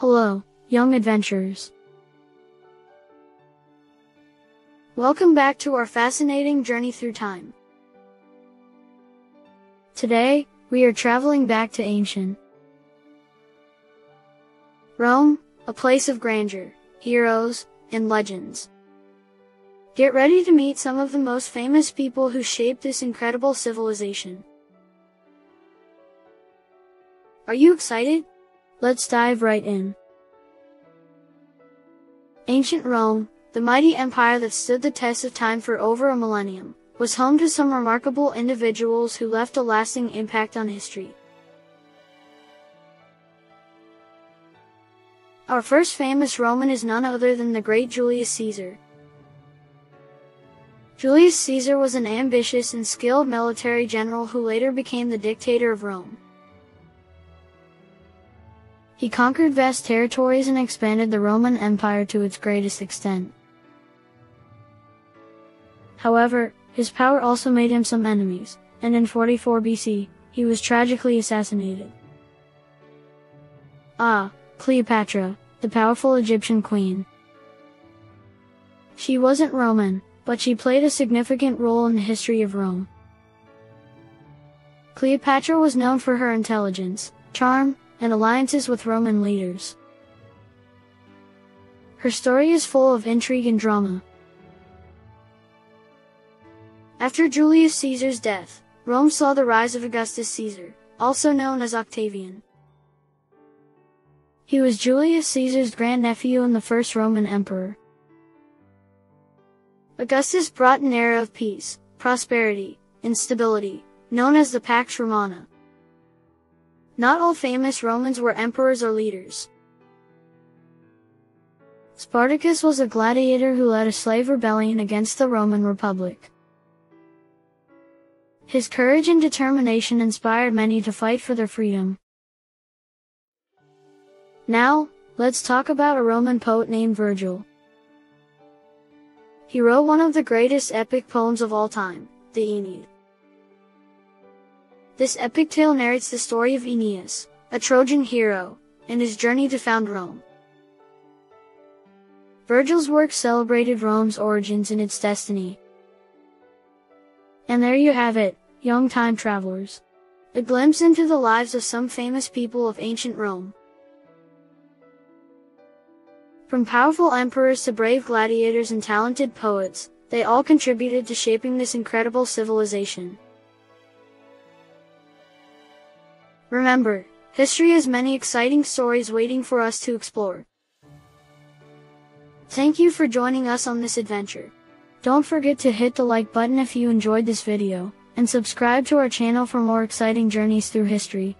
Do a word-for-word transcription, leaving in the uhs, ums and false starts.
Hello, young adventurers. Welcome back to our fascinating journey through time. Today, we are traveling back to ancient Rome, a place of grandeur, heroes, and legends. Get ready to meet some of the most famous people who shaped this incredible civilization. Are you excited? Let's dive right in. Ancient Rome, the mighty empire that stood the test of time for over a millennium, was home to some remarkable individuals who left a lasting impact on history. Our first famous Roman is none other than the great Julius Caesar. Julius Caesar was an ambitious and skilled military general who later became the dictator of Rome. He conquered vast territories and expanded the Roman Empire to its greatest extent. However, his power also made him some enemies, and in forty-four B C, he was tragically assassinated. Ah, Cleopatra, the powerful Egyptian queen. She wasn't Roman, but she played a significant role in the history of Rome. Cleopatra was known for her intelligence, charm, and alliances with Roman leaders. Her story is full of intrigue and drama. After Julius Caesar's death, Rome saw the rise of Augustus Caesar, also known as Octavian. He was Julius Caesar's grandnephew and the first Roman emperor. Augustus brought an era of peace, prosperity, and stability, known as the Pax Romana. Not all famous Romans were emperors or leaders. Spartacus was a gladiator who led a slave rebellion against the Roman Republic. His courage and determination inspired many to fight for their freedom. Now, let's talk about a Roman poet named Virgil. He wrote one of the greatest epic poems of all time, the Aeneid. This epic tale narrates the story of Aeneas, a Trojan hero, and his journey to found Rome. Virgil's work celebrated Rome's origins and its destiny. And there you have it, young time travelers. A glimpse into the lives of some famous people of ancient Rome. From powerful emperors to brave gladiators and talented poets, they all contributed to shaping this incredible civilization. Remember, history has many exciting stories waiting for us to explore. Thank you for joining us on this adventure. Don't forget to hit the like button if you enjoyed this video, and subscribe to our channel for more exciting journeys through history.